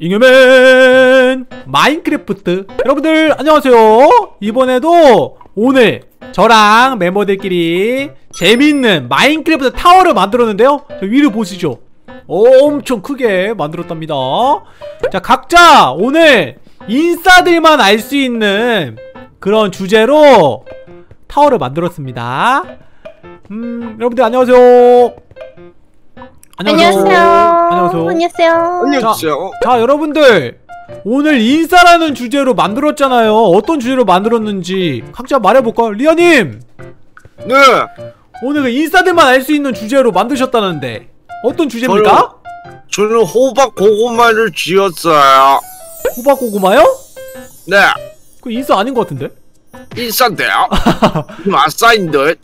잉여맨 마인크래프트 여러분들 안녕하세요. 이번에도 오늘 저랑 멤버들끼리 재밌는 마인크래프트 타워를 만들었는데요, 저 위를 보시죠. 엄청 크게 만들었답니다. 자, 각자 오늘 인싸들만 알 수 있는 그런 주제로 타워를 만들었습니다. 여러분들 안녕하세요. 안녕하세요. 안녕하세요. 안녕하세요. 자, 여러분들 오늘 인싸라는 주제로 만들었잖아요. 어떤 주제로 만들었는지 각자 말해볼까요? 리아님! 네! 오늘 그 인싸들만 알 수 있는 주제로 만드셨다는데 어떤 주제입니까? 저는 호박고구마를 지었어요. 호박고구마요? 네. 그 인싸 아닌 것 같은데? 인싸인데요? 아싸인 듯.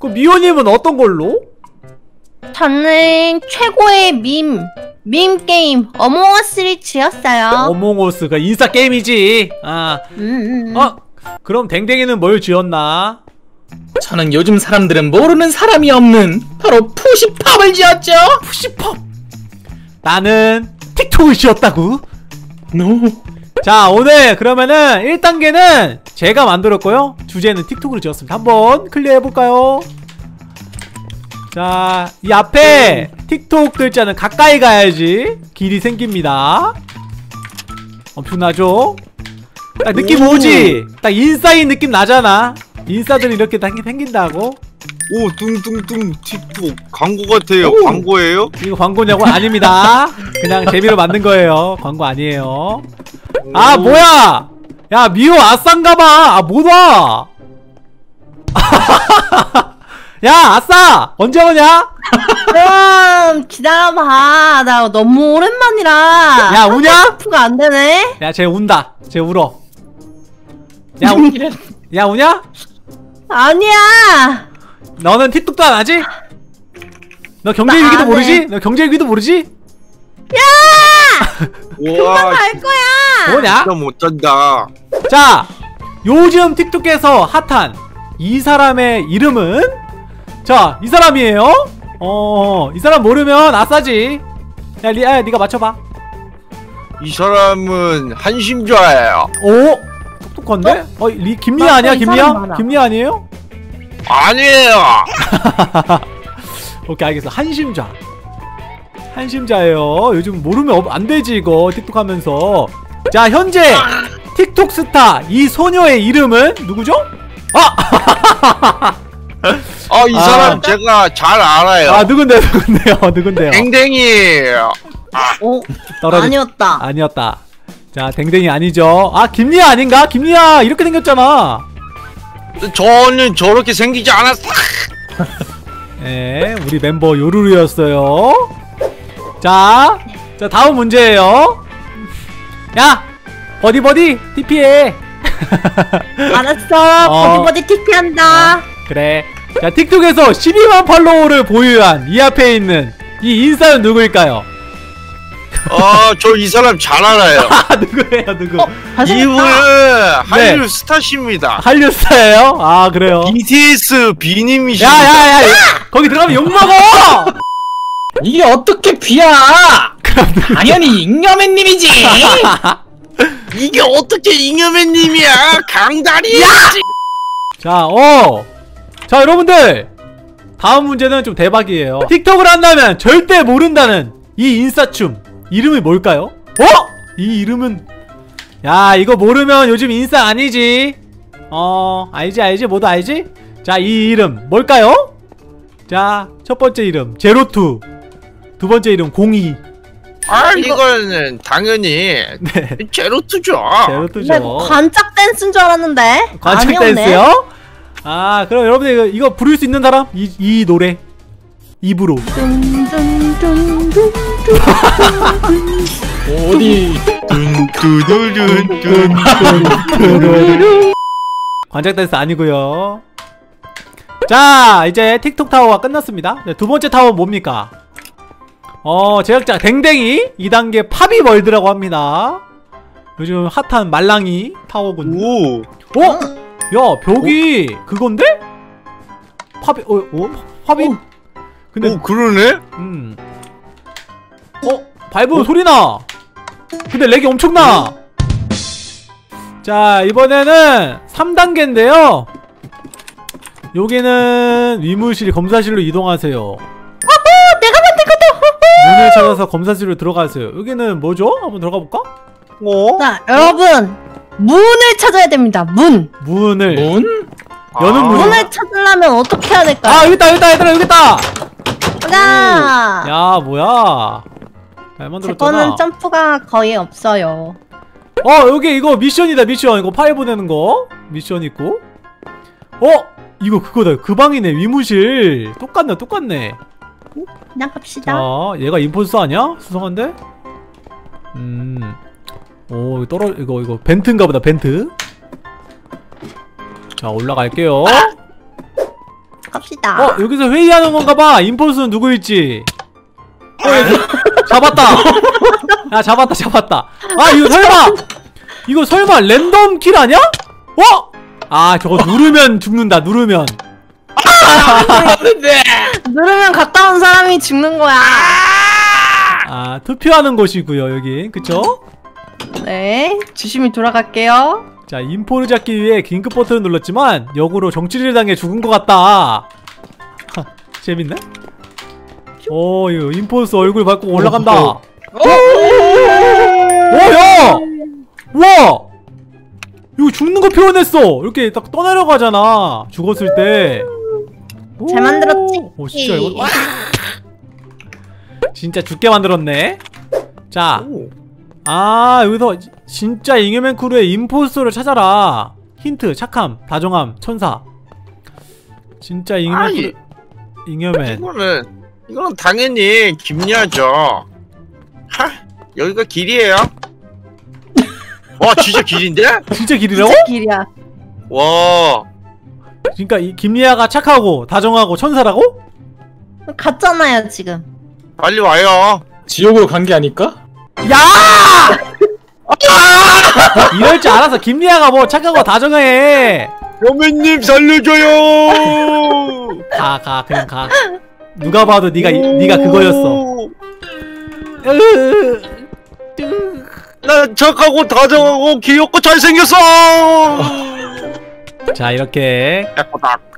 그 미호님은 어떤 걸로? 저는 최고의 밈 게임 어몽어스를 지었어요. 어몽어스가 인싸 게임이지. 그럼 댕댕이는 뭘 지었나? 저는 요즘 사람들은 모르는 사람이 없는 바로 푸시팝을 지었죠. 푸시팝. 나는 틱톡을 지었다고? No. 자, 오늘 그러면은 1단계는 제가 만들었고요, 주제는 틱톡으로 지었습니다. 한번 클리어해볼까요? 자, 이 앞에 틱톡 글자는 가까이 가야지 길이 생깁니다. 엄청나죠? 딱 느낌 오지? 딱 인싸인 느낌 나잖아. 인싸들이 이렇게 생긴다고. 오, 뚱뚱뚱 틱톡 광고 같아요. 오. 광고예요? 이거 광고냐고? 아닙니다. 그냥 재미로 만든 거예요. 광고 아니에요. 오. 아, 뭐야! 야, 미호 아싸인가봐! 아, 못 와! 야, 아싸! 언제 오냐? 그럼 기다려봐. 나 너무 오랜만이라. 야, 우냐? 푸가 안 되네. 야, 쟤 운다. 쟤 울어. 야, 야, 우냐? 아니야. 너는 틱톡도 안 하지? 너 경제일기도 모르지? 너 경제일기도 모르지? 야! 금방 갈 거야! 뭐냐? 진짜 못 잔다. 자, 요즘 틱톡에서 핫한 이 사람의 이름은? 자, 이 사람이에요? 이 사람 모르면 아싸지. 야, 리아야, 니가 맞춰봐. 이 사람은 한심좌예요. 오? 똑똑한데? 김리아 아니야? 김리아? 김리아 아니에요? 아니에요. 오케이, 알겠어. 한심좌. 한심좌예요. 요즘 모르면 안 되지, 이거. 틱톡 하면서. 자, 현재 틱톡 스타 이 소녀의 이름은 누구죠? 이 사람 제가 잘 알아요. 누군데요? 댕댕이에요. 아니었다. 자, 댕댕이 아니죠. 김리아 아닌가? 김리아 이렇게 생겼잖아. 저는 저렇게 생기지 않았어. 네, 우리 멤버 요루루였어요. 자, 다음 문제예요. 야, 버디버디 TP해. 알았어. 버디버디 TP한다. 그래. 자, 틱톡에서 12만 팔로워를 보유한 이 앞에 있는 이 인싸는 누구일까요? 저 이 사람 잘 알아요. 누구예요, 누구? 이분은 한류 스타십니다. 한류 스타예요? 아, 그래요? BTS B님이십니다. 야야야, 거기 들어가면 욕먹어! 이게 어떻게 B야? 당연히 잉여맨님이지! 이게 어떻게 잉여맨님이야! 강다리야! 자, 자, 여러분들! 다음 문제는 좀 대박이에요. 틱톡을 한다면 절대 모른다는 이 인싸춤 이름이 뭘까요? 이 이름은, 야, 이거 모르면 요즘 인싸 아니지. 알지 모두 알지? 자, 이 이름 뭘까요? 자, 첫 번째 이름 제로투, 두 번째 이름 공이. 이거는 당연히 네, 제로투죠. 관짝댄스인 줄 알았는데. 관짝댄스요? 그럼 여러분들 이거 부를 수 있는 사람? 이 노래 입으로. 어디? 관짝댄스 아니고요. 자, 이제 틱톡 타워가 끝났습니다. 네, 두 번째 타워 뭡니까? 제작자 댕댕이 2단계 파비월드라고 합니다. 요즘 핫한 말랑이 타워군요. 오. 야, 벽이 그건데? 파비? 근데 그러네? 밟으면 소리나! 근데 렉이 엄청나. 자, 이번에는 3단계인데요 여기는 의무실 검사실로 이동하세요. 어허, 내가 만든 것도. 문을 찾아서 검사실로 들어가세요. 여기는 뭐죠? 한번 들어가볼까? 어? 자, 여러분 문을 찾아야 됩니다. 문을 문? 여는 문. 문을 찾으려면 어떻게 해야 될까요? 아, 여기 있다. 가자. 야, 뭐야? 잘 만들었잖아. 제 거는 점프가 거의 없어요. 어, 여기 이거 미션이다. 미션 이거 파일 보내는 거 미션 있고. 어? 이거 그거다. 그 방이네. 위무실. 똑같네. 나갑시다. 자, 얘가 임포스터 아니야? 수상한데? 오, 이거 벤트인가 보다. 벤트. 자, 올라갈게요. 아! 갑시다. 어, 여기서 회의하는 건가 봐. 임포스는 누구일지. 잡았다. 야, 잡았다. 아, 이거 설마 랜덤 킬 아니야? 어? 아, 저거 누르면 죽는다. 누르면. 아, 누르면 갔다 온 사람이 죽는 거야. 아, 투표하는 곳이고요. 여기. 그쵸? 네. 조심히 돌아갈게요. 자, 인포를 잡기 위해 긴급 버튼을 눌렀지만 역으로 정치를 당해 죽은 것 같다. 하, 재밌네. 오, 이거 임포스 얼굴 밟고 올라간다. 오, 야! 우와! 이거 죽는 거 표현했어! 이렇게 딱 떠내려가잖아. 죽었을 때. 잘 만들었지? 오, 진짜 이거. 진짜 죽게 만들었네. 자. 오. 아, 여기서 진짜 잉여맨 크루의 임포스터를 찾아라. 힌트, 착함, 다정함, 천사. 진짜 잉여맨. 이거는 당연히 김리아죠. 하! 여기가 길이에요. 와, 진짜 길인데? 진짜 길이라고? 진짜 길이야. 와. 그러니까 이 김리아가 착하고 다정하고 천사라고? 갔잖아요 지금. 빨리 와요. 지옥으로 간 게 아닐까? 야! 아! 이럴 줄 알았어. 김리아가 뭐 착하고 다정해. 여맨님 살려줘요. 그냥 가. 누가 봐도 네가 그거였어. 나 착하고 다정하고 귀엽고 잘생겼어. 자, 이렇게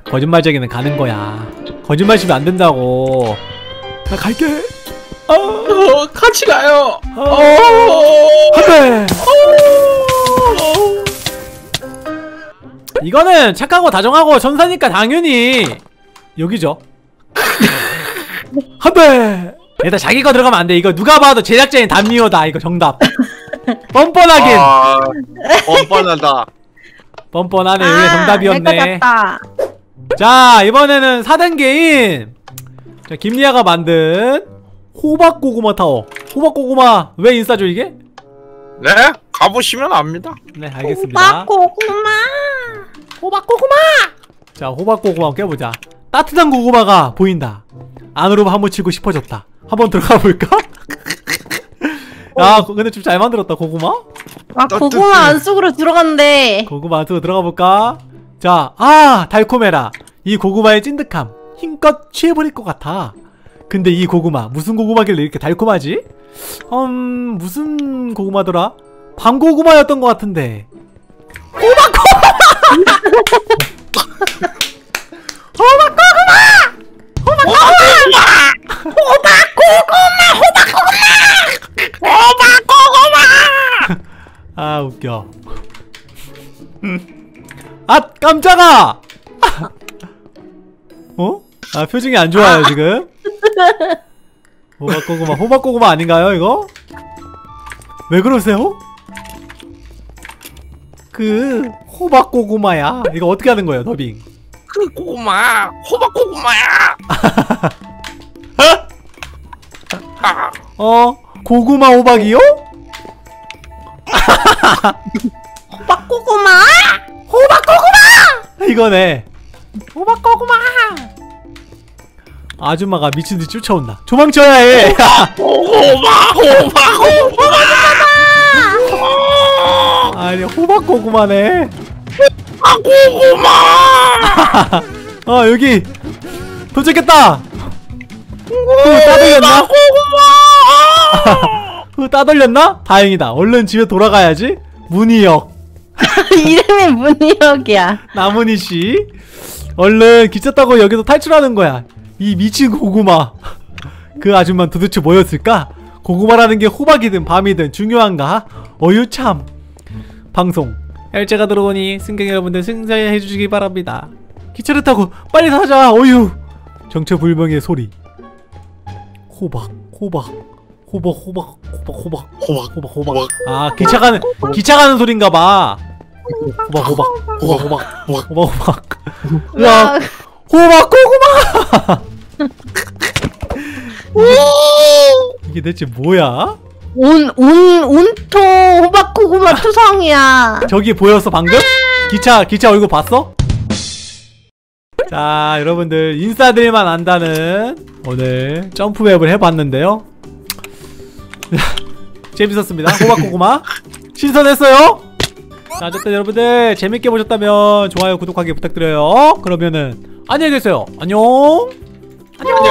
거짓말쟁이는 가는 거야. 거짓말 치면 안 된다고. 나 갈게. 같이 가요. 안돼. 이거는 착하고 다정하고 천사니까 당연히 여기죠. 안돼. 일단 자기 거 들어가면 안 돼. 이거 누가 봐도 제작자인 담미호다. 이거 정답. 뻔뻔하긴. 아, 뻔뻔하다. 뻔뻔하네. 이게 정답이었네. 자, 이번에는 4단계인 자, 김리아가 만든 호박고구마 타워. 호박고구마 왜 인싸죠 이게? 네? 가보시면 압니다. 네, 알겠습니다. 호박고구마. 자, 호박고구마 깨보자. 따뜻한 고구마가 보인다. 안으로 한번 치고 싶어졌다. 한번 들어가볼까? 야, 근데 좀 잘 만들었다. 고구마? 아, 고구마 안쪽으로 들어간대. 고구마 안쪽으로 들어가볼까? 자, 아, 달콤해라. 이 고구마의 찐득함 힘껏 취해버릴 것 같아. 근데 이 고구마 무슨 고구마길래 이렇게 달콤하지? 무슨 고구마더라? 밤고구마였던 것 같은데. 호박고구마! 호박고구마! 아, 웃겨. 아, 깜짝아! 어? 아, 표정이 안 좋아요 지금. 호박고구마 아닌가요 이거? 왜 그러세요? 그 호박고구마야. 이거 어떻게 하는 거예요 더빙? 그 고구마 호박고구마야. 어? 고구마 호박이요? 호박고구마! 이거네. 호박고구마! 아줌마가 미친듯이 쫓아온다. 도망쳐야 해! 호박고구마! 아니, 호박고구마네. 호박고구마! 아, 여기! 도착했다! 또 따돌렸나? 호박고구마! 따돌렸나? 다행이다. 얼른 집에 돌아가야지. 문희역. 이름이 문희역이야. 나문희씨 얼른 기차 타고 여기서 탈출하는 거야. 이 미친 고구마. 그 아줌마는 도대체 뭐였을까? 고구마라는 게 호박이든 밤이든 중요한가? 어유 참. 방송 열차가 들어오니 승객 여러분들 승차해주시기 바랍니다. 기차를 타고 빨리 타자. 어유. 정체불명의 소리. 호박 호박 호박 호박 호박 호박 호박 호박 호박. 아 기차 가는 소린가봐. 호박 호박 호박 호박 호박 호박. 야 호박 고구마. 이게 대체 뭐야? 온통 호박 고구마 투성이야. 저기 보였어 방금? 기차 얼굴 봤어? 자 여러분들 인싸들만 안다는 오늘 점프맵을 해봤는데요. 재밌었습니다. 호박고구마 신선했어요. 자 어쨌든 여러분들 재밌게 보셨다면 좋아요 구독하기 부탁드려요. 그러면은 안녕히 계세요. 안녕 안녕.